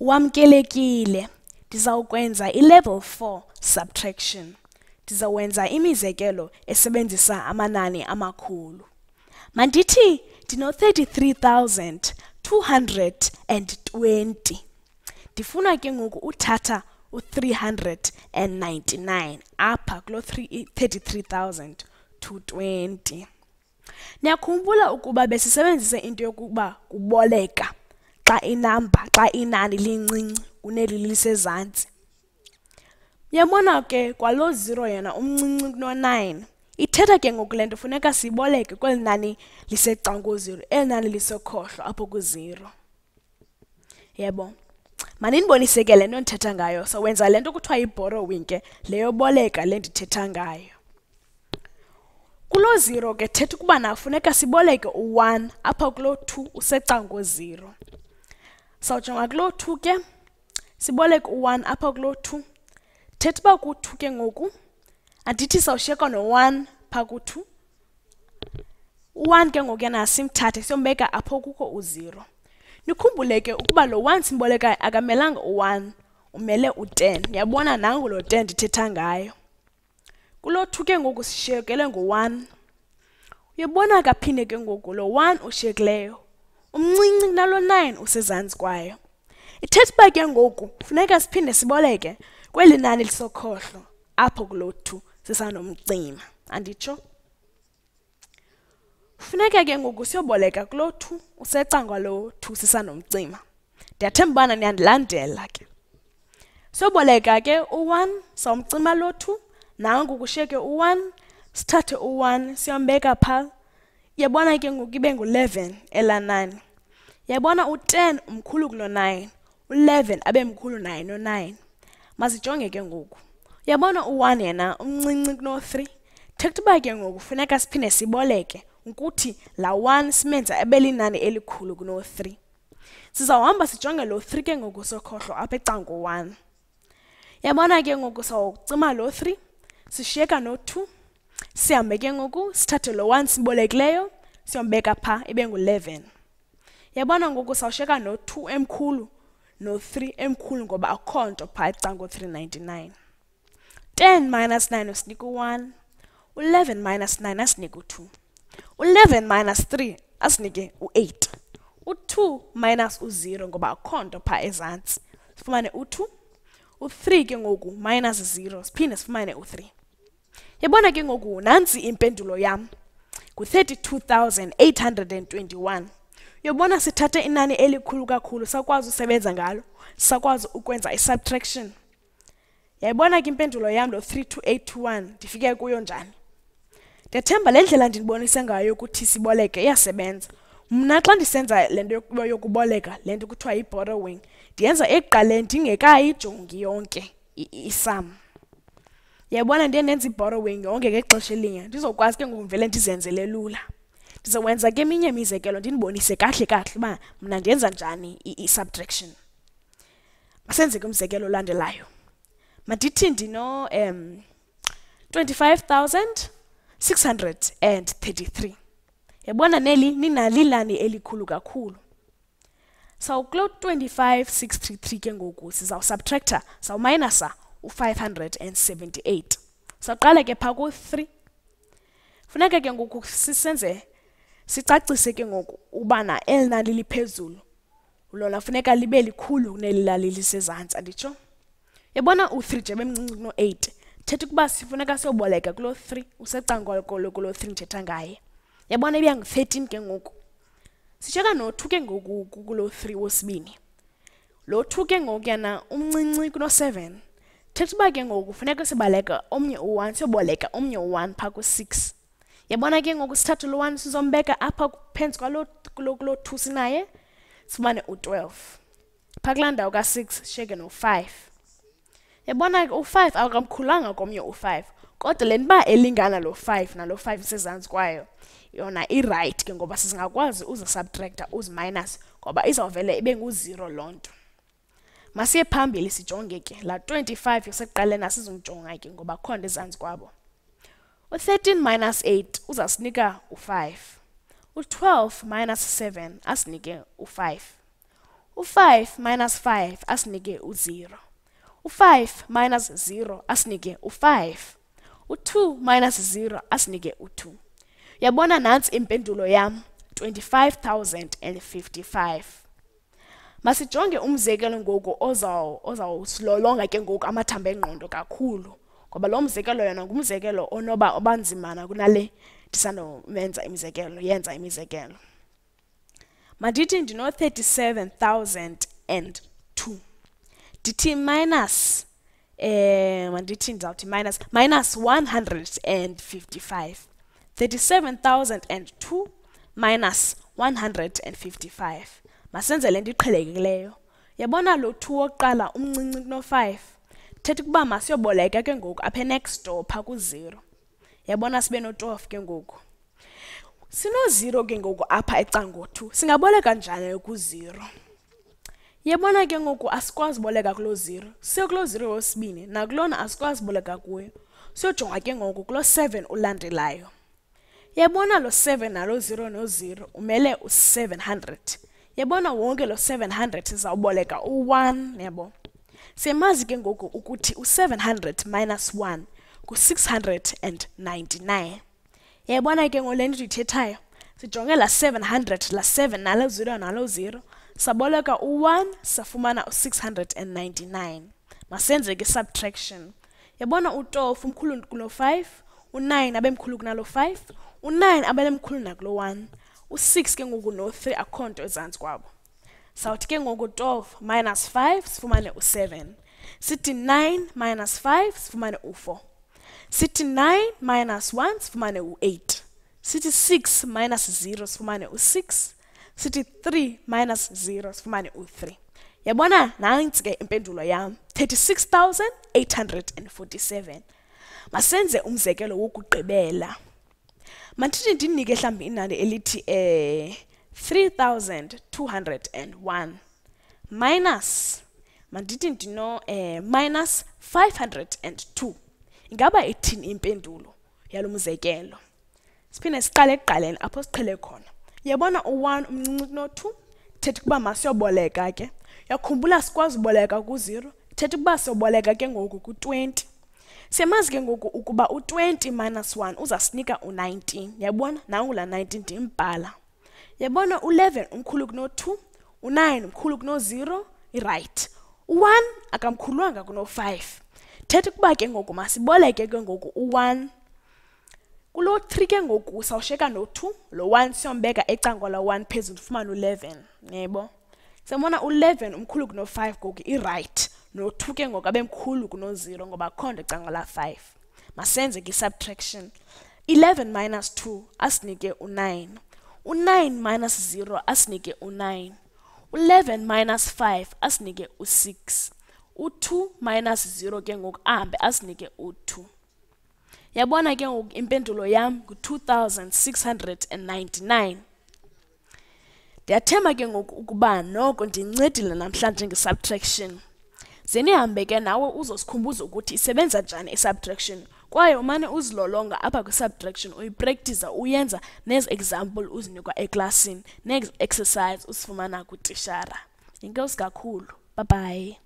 Wamkelekile. Tizawukwenza i-level 4 subtraction. Tizawenza imizekelo esebenzisa amanani amakhulu. Mandithi dino 33,220. Difuna ke ngoku uthatha u399 apha kulo 33,220. Niyakhumbula ukuba besisebenzise into yokuba kuboleka xa inamba xa inani lincinci kuneli lisezantsi. Yabona ke kwalo 0 yana umncinci kuno 9. Ithetha ke ngoku lento funeka siboleke kweli nani lisecangko 0 elinani lisokhohlo apho ku 0. Yebo. Maninibonise ke lento ndithetha ngayo. So wenza lento kuthiwa iborrowing ke leyo boleka le ndithetha ngayo. Kulo 0 ke thetha kuba nafuneka siboleke u1 apha kulo 2 usecangko 0. Sawujonga kulo 2 ke siboleke u1 apha kulo 2. Tetba ku 2 ke ngoku andithi sawushiyeka no 1 pha ku 2. U1 ke ngoku yana simthathe siyombeka apho kukho u0. Nikhumbuleke ukuba lo 1 simboleka akamelanga u1 umele u10. Niyabona nangu lo 10 ndithetha ngayo. Kulo 2 ke ngoku sishiyekele ngo1. Uyabona akaphinde ke ngoku lo 1 ushiyekileyo umncinci nalo 9 usezantsi kwayo. Ithetba ke ngoku kufuneka siphinde siboleke kweli nani lisokhohlo apho kulo 2 sisanomcima anditsho. Funeka ke ngoku siyoboleka kulo 2 usecangwa lo 2 sisanomcima. Ndiyathemba niyandilandela ke. Siyoboleka ke u1 somcima lo 2 nangu kushiyeke u1 sithathe u1 siyombeka pha. Yabona ke ngoku ibe ngu11 ela 9. Yabona u10 umkhulu kuno 9, u11 abe mkhulu 9 no 9. Mazijonge ke ngoku. Uyabona u1 yena umncinci kuno 3. Thekuba ke ngoku funeka siphinde siboleke ukuthi la 1 simenza ebelinani elikhulu kuno 3. Sizawuhamba sijonge lo 3 ke ngoku sokhohlo apha ecango 1. Uyabona ke ngoku sawucima lo 3, sishiyeka no 2. Sihambe ke ngoku sithathe lo 1 sibolekileyo siyombeka pha ibe ngu11. Uyabona ngoku sawushiyeka no 2 emkhulu. No 3 mkhulu ngoba akho nto pha ecango 399. 10 minus 9 usinika 1. 11 minus 9 asinika 2. 11 minus 3 asinike u8. U2 minus u0 ngoba akho nto pha ezantsi. Sifumane u2. U3 ke ngoku minus 0 siphinde sifumane u3. Yabona ke ngoku nansi impendulo yam. Ku 32,821. Yobona sithathe inani elikhulu kakhulu sakwazi usebenza ngalo sakwazi ukwenza i-subtraction. Yayibona ke impendulo yami lo 32821 ndifike kuyo njani. Ndiyathemba le ndlela ndinibonise ngayo ukuthi siboleke iyasebenza. Mna xa ndisenza lento yokuboleka lento kuthiwa i-borrowing ndiyenza eqaleni ndingekayijongi yonke isam. Yayibona ndiyenza i-borrowing yonke ngexesha elinye ndizokwazi ke ngomvele ndizenzele lula. Ndizowenza ke minye imizekelo ndinibonise kahle kahle ba mna ndiyenza njani i-subtraction. Masenze ke umzekelo olandelayo. Madithi ndino 25,633. Yabona neli ninalilani elikhulu kakhulu. Sawukulo 25,633 ke ngoku sizawusubtracta sawuminusa u578. Saqala ke pha ku3. Funeka ke ngoku sisenze sicacise ke ngoku ubana elinani liphezulu lona funeka libe likhulu kunelilali lisezantsi anditsho. Yabona u3 nje bemncinci kuno 8 thetha kuba sifuneka siyoboleka kulo 3 usecangwa kulo 3 ndithetha ngaye. Yabona ibiya ngu13 ke ngoku sishiyeka no 2 ke ngoku kulo 3 wosibini. Lo 2 ke ngoku yana umncinci kuno 7 thetha kuba ke ngoku funeka sibaleka omnye u1 siyoboleka omnye u1 pha ku6. Yabona ke ngoku sithathe lo 1 sizombeka apha kuphensi kwalo kulo 2 sinaye sifumane u12. Phakulanda uka 6 sheke no 5. Yabona ke u5 akamkhulanga komnye u5. Kodwa leni ba elingana lo 5 nalo 5 sezantsi kwayo. Yona i-right ke ngoba singakwazi uza subtracta uz minus ngoba izawuvele ibe ngu0 lonto. Masiye phambili sijonge ke la 25 yoseqalena sizumjonga ke ngoba khona ezantsi kwabo. U13 minus 8 uzasinika u5. U12 minus 7 asinike u5. U5 minus 5 asinike u0. U5 minus 0 asinike u5. U2 minus 0 asinike u2. Yabona nansi impendulo yam 25,055. Masijonge umzekelo ngoku ozawusilolonga ke ngoku amathamba engqondo kakhulu. Ngoba lo mzekelo yona ngumzekelo onoba obanzimana kunale ndisanomenza imizekelo yenza imizekelo. Mandithi ndino 37,002. Dithi minus mandithi ndizawuthi minus 155. 37,002 minus 155. Masenze le nto iqhelekileyo. Yabona lo 2 oqala umncinci kuno 5. Thetha kuba masiyoboleka ke ngoku apha next door pha ku 0. Yabona sibe no 12 ke ngoku. Sino 0 ke ngoku apha ecango 2. Singaboleka njani ku 0? Yabona ke ngoku asikwazi boleka kulo 0. Siyo kulo 0 wesibini na kulona asikwazi boleka kuyo. Siyojonga ke ngoku kulo 7 ulandelayo. Yabona lo 7 nalo 0 no 0 umele u700. Yabona wonke lo 700 sizawuboleka u1 yabo. Semazi ke ngoku ukuthi u700 minus 1 ku 699. Yabona ke ngole nto ithethayo. Sijonge la 700 la 7 nalo 0 nalo 0 saboleka u1 safumana u699. Masenze ke subtraction. Yabona u12 umkhulu kuno 5, u9 abemkhulu kunalo 5, u9 abemkhulu nakulo 1. U6 ke ngoku no 3 akhonto ezantsi kwabo. Sawuthi ke ngoku 12 minus 5 sifumane u7. Sithi 9 minus 5 sifumane u4. Sithi 9 minus 1 sifumane u8. Sithi 6 minus 0 sifumane u6. Sithi 3 minus 0 sifumane u3. Yabona nansi ke impendulo yam 36,847. Masenze umzekelo wokugqibela. Mandithi ndinike mhlawumbi inani elithi 3,201 minus mandithi ndino minus 502. Ingaba ithini impendulo yalo mzekelo? Siphinde siqale eqaleni apho siqhele khona. Yabona u1 umncinci no 2 thetha kuba masiyoboleka ke. Yakhumbula sikwazi uboleka ku 0 thetha kuba siyoboleka ke ngoku ku 20. Semazi ke ngoku ukuba u20 minus 1 uzasinika u19. Yabona nangu la 19 ndimbhala. Yabona u11 umkhulu kuno 2, u9 umkhulu kuno 0, i-right. U1 akamkhulwanga kuno 5. Thetha kuba ke ngoku masiboleke ke ngoku u1. Kulo 3 ke ngoku sawusheka no 2, lo 1 siyombeka ecango la 1 phezulu ufumana u11, yebo. Semona u11 umkhulu kuno 5 ngoku i-right. No 2 ke ngoku abemkhulu kuno 0 ngoba khonde ecango la 5. Masenze ke subtraction. 11 minus 2 asinike u9. U9 minus 0 asinike u9. U11 minus 5 asinike u6. U2 minus 0 ke ngoku ahambe asinike u2. Yabona ke ngoku impendulo yam ku 2,699. Ndiyathemba ke ngoku ukuba noko ndincedile namhlanje nge-subtraction. Zenihambe ke nawe uzosikhumbuza ukuthi isebenza njani i-subtraction. Kwaye umane uzilolonga apha ku-subtraction uyipractice uyenza nezi example uzinikwa eklasini. Next exercise usifumana kutishara. Inkosi kakhulu. Bye bye.